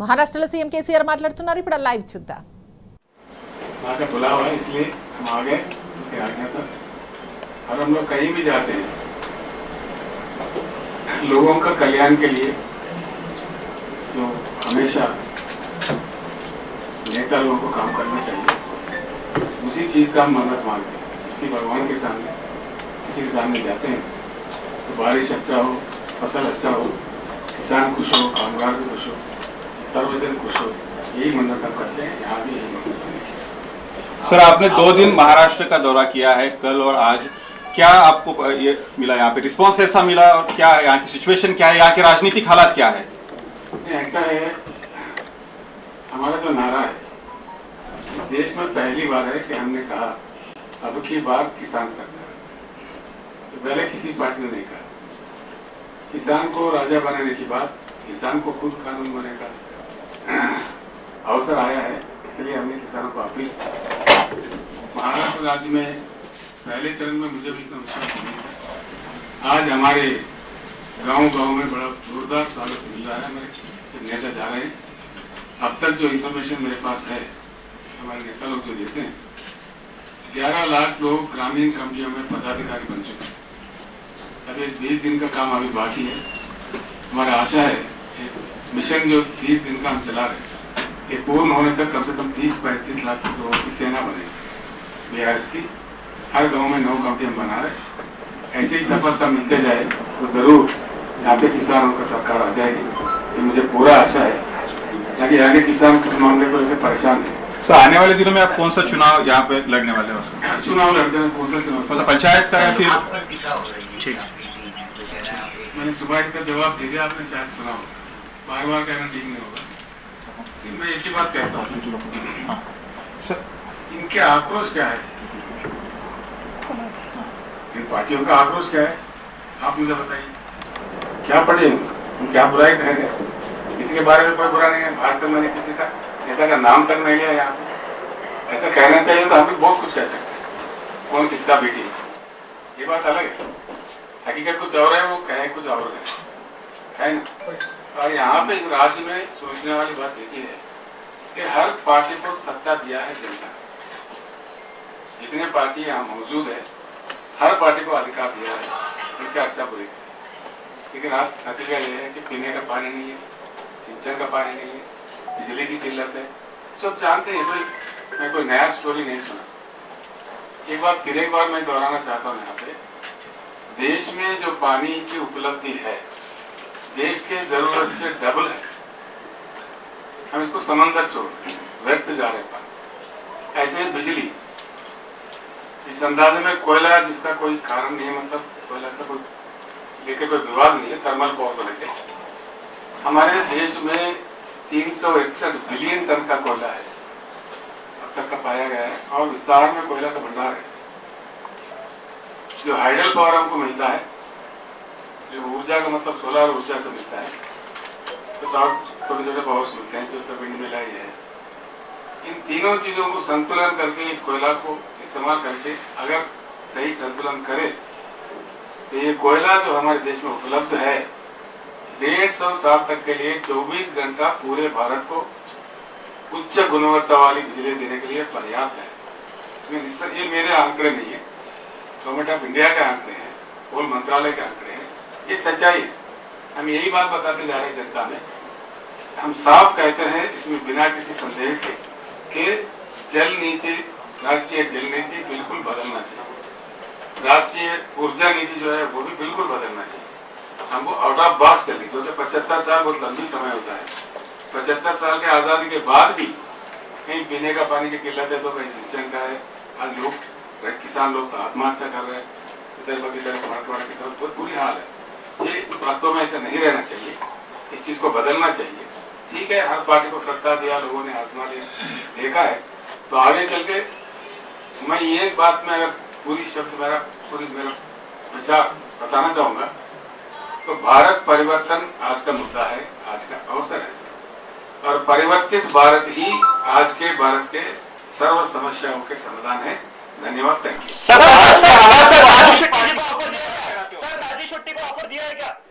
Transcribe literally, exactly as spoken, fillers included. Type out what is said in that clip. Maharashtra CM KCR मातलाडुतुन्नारु इप्पुडु live चूद्दाम। आपका बुलावा है इसलिए हम आ गए, आ गया था। और हम लोग कहीं भी जाते हैं लोगों का कल्याण के लिए, तो हमेशा नेता लोगों को काम करना चाहिए। उसी चीज का हम मन्नत मांगते हैं, किसी भगवान के सामने किसी के सामने जाते हैं तो बारिश अच्छा हो, फसल अच्छा हो, किसान खुश हो, कामगार भी खुश हो, सर्वजन खुश हो, यही मन्नत हम करते हैं। यहाँ भी यही मन्नत करते हैं। सर, आपने दो दिन महाराष्ट्र का दौरा किया है, कल और आज। क्या आपको ये मिला, यहाँ पे रिस्पांस कैसा मिला और क्या यहाँ की सिचुएशन क्या है, यहाँ के राजनीतिक हालात क्या है? ऐसा है, हमारा जो नारा है देश में पहली बार है कि हमने कहा अब की बार किसान सरकार, तो पहले किसी पार्टी ने नहीं कहा। किसान को राजा बनाने की बात, किसान को खुद कानून बनाने का अवसर आया है, इसलिए हमने किसानों को अपील। महाराष्ट्र राज्य में पहले चरण में मुझे भी इतना विश्वास नहीं था, आज हमारे गांव गांव में बड़ा जोरदार स्वागत मिल रहा है। हमारे नेता जा रहे हैं, अब तक जो इन्फॉर्मेशन मेरे पास है, हमारे नेता लोग जो देते हैं, ग्यारह लाख लोग ग्रामीण कमेटियों में पदाधिकारी बन चुके हैं। अभी बीस दिन का काम अभी बाकी है। हमारा आशा है एक मिशन जो तीस दिन का हम चला रहे हैं, ये पूर्ण होने तक कम से कम तीस पैंतीस लाख लोगों की सेना बनेगी बिहार की। हर गांव में नौ कमेटियां बना रहे, ऐसे ही सफलता मिलते जाए तो जरूर यहाँ पे किसानों का सरकार आ जाएगी, ये मुझे पूरा आशा है। ताकि यहाँ के किसान कुछ मामले को लेकर परेशान है। तो आने वाले दिनों में आप कौन सा चुनाव यहाँ पे लड़ने वाले हो? चुनाव लड़ते हैं, कौन सा चुनाव, पंचायत का या फिर? ठीक, मैंने सुबह इसका जवाब दे दिया, आपने शायद सुना हो। बार बार कहना ठीक नहीं होगा, मैं एक ही बात कहता हूँ, इनके आक्रोश क्या है, इन पार्टियों का आक्रोश क्या है, आप मुझे बताइए। क्या पढ़े, क्या बुराई कह रहे, किसी के बारे में कोई बुरा नहीं है। आज तक मैंने किसी का नेता का नाम तक नहीं लिया यहाँ पे। ऐसा कहना चाहिए तो हम भी बहुत कुछ कह सकते हैं, कौन किसका बेटी, ये बात अलग है। हकीकत कुछ और है, वो कहे कुछ और है ना। और यहाँ पे इस राज्य में सोचने वाली बात यही है कि हर पार्टी को सत्ता दिया है जनता, जितने पार्टी यहाँ मौजूद है हर पार्टी को अधिकार दिया है, इनका अच्छा बुरे। लेकिन आज नतीजा ये है कि पीने का पानी नहीं है, सिंचन का पानी नहीं है, बिजली की किल्लत है, सब जानते हैं। कोई मैं कोई नया स्टोरी नहीं सुना। एक बार फिर एक बार मैं दोहराना चाहता हूँ, यहाँ पे देश में जो पानी की उपलब्धि है देश के जरूरत से डबल है। हम इसको समंदर छोड़ व्यर्थ जा रहे पानी। ऐसे बिजली इस अंदाजे में कोयला, जिसका कोई कारण नहीं है, मतलब कोयला का कोई लेके कोई विवाद नहीं है, थर्मल पावर को लेके। हमारे देश में तीन सौ इकसठ बिलियन टन का कोयला है अब तक का पाया गया है, और विस्तार में कोयला का भंडार है। जो हाइडल पावर हमको मिलता है, जो ऊर्जा का मतलब सोलर ऊर्जा से मिलता है, कुछ और छोटे छोटे पावर्स मिलते हैं जो सब विंड मिल रही है। इन तीनों चीजों को संतुलन करके इस कोयला को इस्तेमाल करके अगर सही संतुलन करे तो ये कोयला जो हमारे देश में उपलब्ध है डेढ़ सौ साल तक के लिए चौबीस घंटा पूरे भारत को उच्च गुणवत्ता वाली बिजली देने के लिए पर्याप्त है। इसमें ये मेरे आंकड़े नहीं है, गवर्नमेंट ऑफ इंडिया के आंकड़े हैं, और मंत्रालय के आंकड़े हैं, ये सच्चाई है। हम यही बात बताते जा रहे हैं जनता में, हम साफ कहते हैं इसमें बिना किसी संदेह के कि जल नीति, राष्ट्रीय जल नीति बिल्कुल बदलना चाहिए, राष्ट्रीय ऊर्जा नीति जो है वो भी बिल्कुल बदलना चाहिए। हमको आउट ऑफ बॉक्स चलनी चाहिए। पचहत्तर साल बहुत लंबी समय होता है, पचहत्तर साल के आजादी के बाद भी कहीं पीने का पानी की किल्लत है तो कहीं सिंचन का है। आज लोग किसान लोग आत्महत्या कर रहे हैं, इधर ब इधर पहाड़ की तरफ, बहुत बुरी हाल है। ये वास्तव में ऐसा नहीं रहना चाहिए, इस चीज को बदलना चाहिए। ठीक है, हर पार्टी को सत्ता दिया, लोगों ने आजमा लिया, देखा है, तो आगे चल के मैं ये बात में अगर पूरी शब्द मेरा पूरी मेरा विचार बताना चाहूंगा तो भारत परिवर्तन आज का मुद्दा है, आज का अवसर है, और परिवर्तित भारत ही आज के भारत के सर्व समस्याओं के समाधान है। धन्यवाद, थैंक यू।